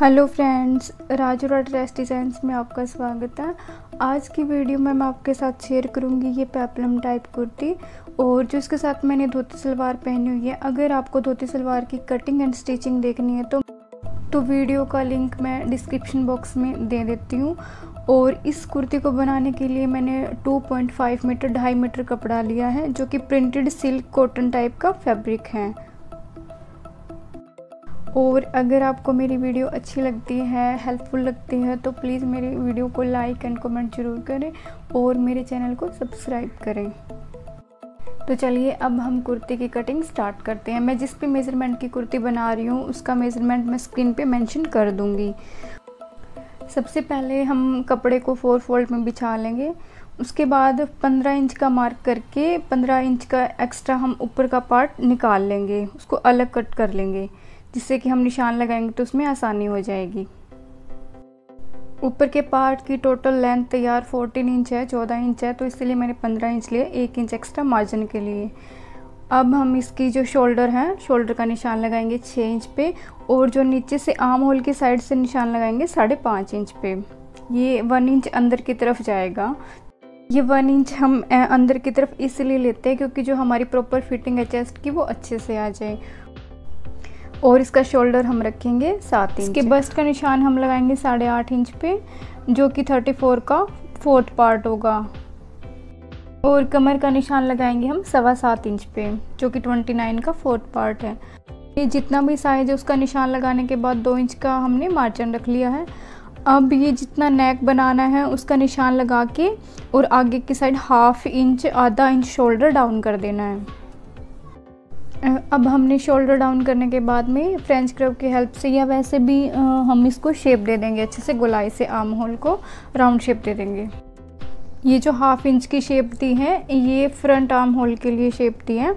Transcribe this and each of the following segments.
Hello friends, Rajora dress designs में आपका स्वागत है। आज की वीडियो में मैं आपके साथ शेयर करूंगी ये पेप्लम टाइप कुर्ती और जो इसके साथ मैंने धोती सलवार पहनी हुई है। अगर आपको धोती सलवार की कटिंग एंड स्टिचिंग देखनी है तो वीडियो का लिंक मैं डिस्क्रिप्शन बॉक्स में दे देती हूँ। और इस कुर्ती को बनाने के लिए मैंने 2.5 मीटर 2.5 मीटर कपड़ा लिया है जो कि प्रिंटेड सिल्क कॉटन टाइप का फैब्रिक है। और अगर आपको मेरी वीडियो अच्छी लगती है, हेल्पफुल लगती है तो प्लीज़ मेरी वीडियो को लाइक एंड कमेंट ज़रूर करें और मेरे चैनल को सब्सक्राइब करें। तो चलिए अब हम कुर्ती की कटिंग स्टार्ट करते हैं। मैं जिस भी मेज़रमेंट की कुर्ती बना रही हूँ उसका मेज़रमेंट मैं स्क्रीन पे मेंशन कर दूँगी। सबसे पहले हम कपड़े को 4 फोल्ड में बिछा लेंगे। उसके बाद 15 इंच का मार्क करके 15 इंच का एक्स्ट्रा हम ऊपर का पार्ट निकाल लेंगे, उसको अलग कट कर लेंगे जिससे कि हम निशान लगाएंगे तो उसमें आसानी हो जाएगी। ऊपर के पार्ट की टोटल लेंथ तैयार 14 इंच है, 14 इंच है तो इसलिए मैंने 15 इंच लिया, 1 इंच एक्स्ट्रा मार्जिन के लिए। अब हम इसकी जो शोल्डर है, शोल्डर का निशान लगाएंगे 6 इंच पे और जो नीचे से आर्म होल की साइड से निशान लगाएंगे 5.5 इंच पे। ये 1 इंच अंदर की तरफ जाएगा। ये 1 इंच हम अंदर की तरफ इसलिए लेते हैं क्योंकि जो हमारी प्रॉपर फिटिंग है चेस्ट की वो अच्छे से आ जाए। और इसका शोल्डर हम रखेंगे 7 इंच। इसके बस्ट का निशान हम लगाएंगे 8.5 इंच पे जो कि 34 का 4th पार्ट होगा। और कमर का निशान लगाएंगे हम 7.25 इंच पे जो कि 29 का 4th पार्ट है। ये जितना भी साइज है उसका निशान लगाने के बाद 2 इंच का हमने मार्जिन रख लिया है। अब ये जितना नेक बनाना है उसका निशान लगा के और आगे की साइड 1/2 इंच, आधा इंच शोल्डर डाउन कर देना है। अब हमने शोल्डर डाउन करने के बाद में फ्रेंच कर्व की हेल्प से या वैसे भी हम इसको शेप दे देंगे अच्छे से, गोलाई से आर्म होल को राउंड शेप दे देंगे। ये जो 1/2 इंच की शेप दी है ये फ्रंट आर्म होल के लिए शेप दी है।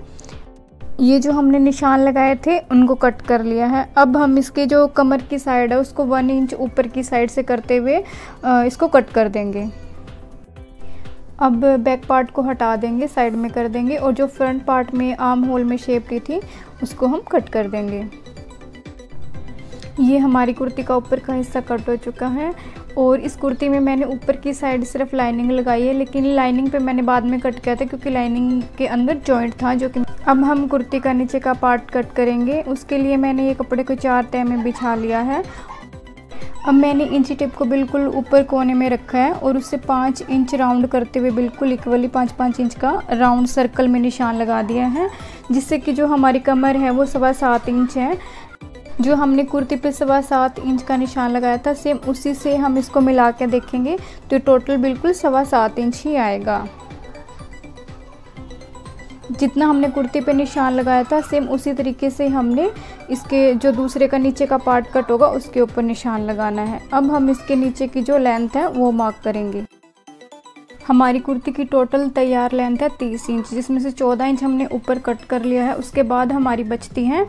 ये जो हमने निशान लगाए थे उनको कट कर लिया है। अब हम इसके जो कमर की साइड है उसको 1 इंच ऊपर की साइड से करते हुए इसको कट कर देंगे। अब बैक पार्ट को हटा देंगे, साइड में कर देंगे और जो फ्रंट पार्ट में आर्म होल में शेप दी थी उसको हम कट कर देंगे। ये हमारी कुर्ती का ऊपर का हिस्सा कट हो चुका है। और इस कुर्ती में मैंने ऊपर की साइड सिर्फ लाइनिंग लगाई है, लेकिन लाइनिंग पे मैंने बाद में कट किया था क्योंकि लाइनिंग के अंदर जॉइंट था। जो कि अब हम कुर्ती का नीचे का पार्ट कट करेंगे। उसके लिए मैंने ये कपड़े को 4 तह में बिछा लिया है। अब मैंने इंची टेप को बिल्कुल ऊपर कोने में रखा है और उससे 5 इंच राउंड करते हुए बिल्कुल इक्वली 5.5 इंच का राउंड सर्कल में निशान लगा दिया है, जिससे कि जो हमारी कमर है वो 7.25 इंच है। जो हमने कुर्ती पे 7.25 इंच का निशान लगाया था सेम उसी से हम इसको मिला के देखेंगे तो टोटल बिल्कुल 7.25 इंच ही आएगा। जितना हमने कुर्ती पे निशान लगाया था सेम उसी तरीके से हमने इसके जो दूसरे का नीचे का पार्ट कट होगा उसके ऊपर निशान लगाना है। अब हम इसके नीचे की जो लेंथ है वो मार्क करेंगे। हमारी कुर्ती की टोटल तैयार लेंथ है 30 इंच, जिसमें से 14 इंच हमने ऊपर कट कर लिया है। उसके बाद हमारी बचती है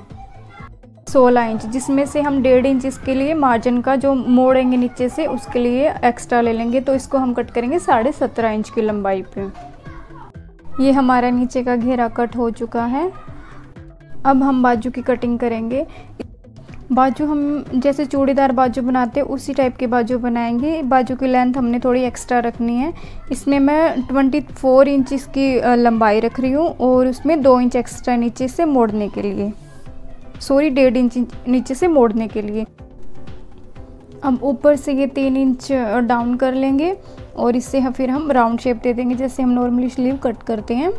16 इंच, जिसमें से हम 1.5 इंच इसके लिए मार्जिन का जो मोड़ेंगे नीचे से उसके लिए एक्स्ट्रा ले लेंगे। तो इसको हम कट करेंगे 17.5 इंच की लंबाई पर। ये हमारा नीचे का घेरा कट हो चुका है। अब हम बाजू की कटिंग करेंगे। बाजू हम जैसे चूड़ीदार बाजू बनाते हैं उसी टाइप के बाजू बनाएंगे। बाजू की लेंथ हमने थोड़ी एक्स्ट्रा रखनी है। इसमें मैं 24 इंच इसकी लंबाई रख रही हूँ और उसमें 2 इंच एक्स्ट्रा नीचे से मोड़ने के लिए, 1.5 इंच नीचे से मोड़ने के लिए। अब ऊपर से ये 3 इंच डाउन कर लेंगे और इससे फिर हम राउंड शेप दे देंगे जैसे हम नॉर्मली स्लीव कट करते हैं।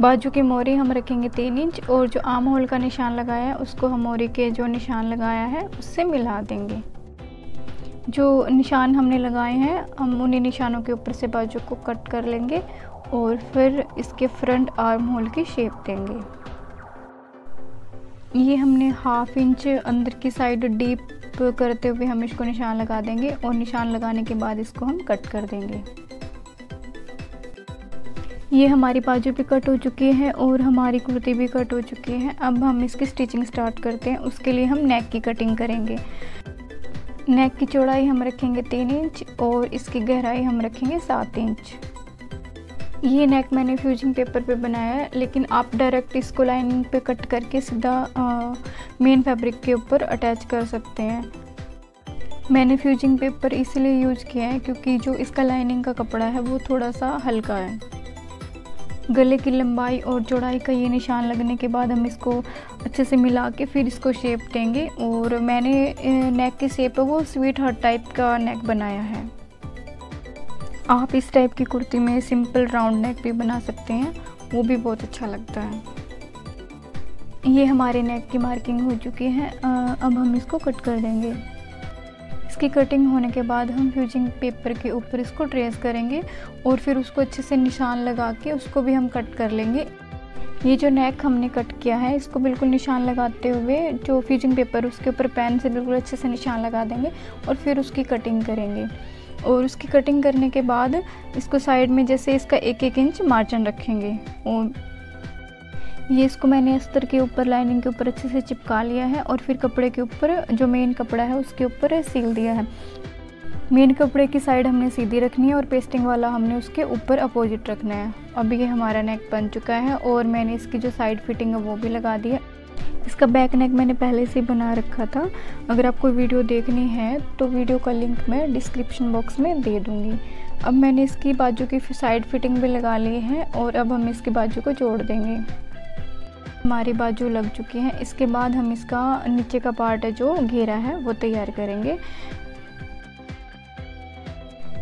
बाजू की मोहरी हम रखेंगे 3 इंच और जो आर्म होल का निशान लगाया है उसको हम मोहरी के जो निशान लगाया है उससे मिला देंगे। जो निशान हमने लगाए हैं हम उन्हीं निशानों के ऊपर से बाजू को कट कर लेंगे और फिर इसके फ्रंट आर्म होल की शेप देंगे। ये हमने 1/2 इंच अंदर की साइड डीप करते हुए हम इसको निशान लगा देंगे और निशान लगाने के बाद इसको हम कट कर देंगे। ये हमारी बाजू भी कट हो चुकी है और हमारी कुर्ती भी कट हो चुकी है। अब हम इसकी स्टिचिंग स्टार्ट करते हैं। उसके लिए हम नेक की कटिंग करेंगे। नेक की चौड़ाई हम रखेंगे 3 इंच और इसकी गहराई हम रखेंगे 7 इंच। ये नेक मैंने फ्यूजिंग पेपर पे बनाया है, लेकिन आप डायरेक्ट इसको लाइनिंग पे कट करके सीधा मेन फैब्रिक के ऊपर अटैच कर सकते हैं। मैंने फ्यूजिंग पेपर इसलिए यूज़ किया है क्योंकि जो इसका लाइनिंग का कपड़ा है वो थोड़ा सा हल्का है। गले की लंबाई और चौड़ाई का ये निशान लगने के बाद हम इसको अच्छे से मिला के फिर इसको शेप देंगे। और मैंने नेक की शेप है वो स्वीट हार्ट टाइप का नेक बनाया है। आप इस टाइप की कुर्ती में सिंपल राउंड नेक भी बना सकते हैं, वो भी बहुत अच्छा लगता है। ये हमारे नेक की मार्किंग हो चुकी है, अब हम इसको कट कर देंगे। इसकी कटिंग होने के बाद हम फ्यूजिंग पेपर के ऊपर इसको ट्रेस करेंगे और फिर उसको अच्छे से निशान लगा के उसको भी हम कट कर लेंगे। ये जो नेक हमने कट किया है इसको बिल्कुल निशान लगाते हुए जो फ्यूजिंग पेपर उसके ऊपर पेन से बिल्कुल अच्छे से निशान लगा देंगे और फिर उसकी कटिंग करेंगे। और उसकी कटिंग करने के बाद इसको साइड में जैसे इसका एक एक इंच मार्जिन रखेंगे। और ये इसको मैंने अस्तर के ऊपर लाइनिंग के ऊपर अच्छे से चिपका लिया है और फिर कपड़े के ऊपर जो मेन कपड़ा है उसके ऊपर सील दिया है। मेन कपड़े की साइड हमने सीधी रखनी है और पेस्टिंग वाला हमने उसके ऊपर अपोजिट रखना है। अब ये हमारा नेक बन चुका है और मैंने इसकी जो साइड फिटिंग है वो भी लगा दी है। इसका बैक नेक मैंने पहले से बना रखा था। अगर आपको वीडियो देखनी है तो वीडियो का लिंक मैं डिस्क्रिप्शन बॉक्स में दे दूँगी। अब मैंने इसकी बाजू की साइड फिटिंग भी लगा ली है और अब हम इसकी बाजू को जोड़ देंगे। हमारी बाजू लग चुकी है। इसके बाद हम इसका नीचे का पार्ट है जो घेरा है वो तैयार करेंगे।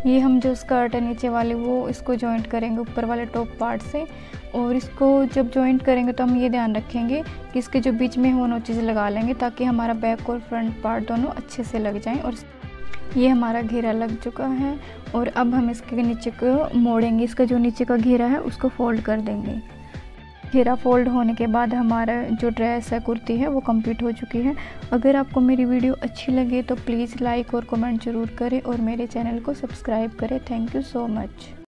ये हम जो स्कर्ट है नीचे वाले वो इसको जॉइंट करेंगे ऊपर वाले टॉप पार्ट से। और इसको जब जॉइंट करेंगे तो हम ये ध्यान रखेंगे कि इसके जो बीच में हो चीज़ लगा लेंगे ताकि हमारा बैक और फ्रंट पार्ट दोनों अच्छे से लग जाएं। और ये हमारा घेरा लग चुका है और अब हम इसके नीचे को मोड़ेंगे। इसका जो नीचे का घेरा है उसको फोल्ड कर देंगे। घेरा फोल्ड होने के बाद हमारा जो ड्रेस है कुर्ती है वो कंप्लीट हो चुकी है। अगर आपको मेरी वीडियो अच्छी लगे तो प्लीज़ लाइक और कमेंट ज़रूर करें और मेरे चैनल को सब्सक्राइब करें। Thank you so much.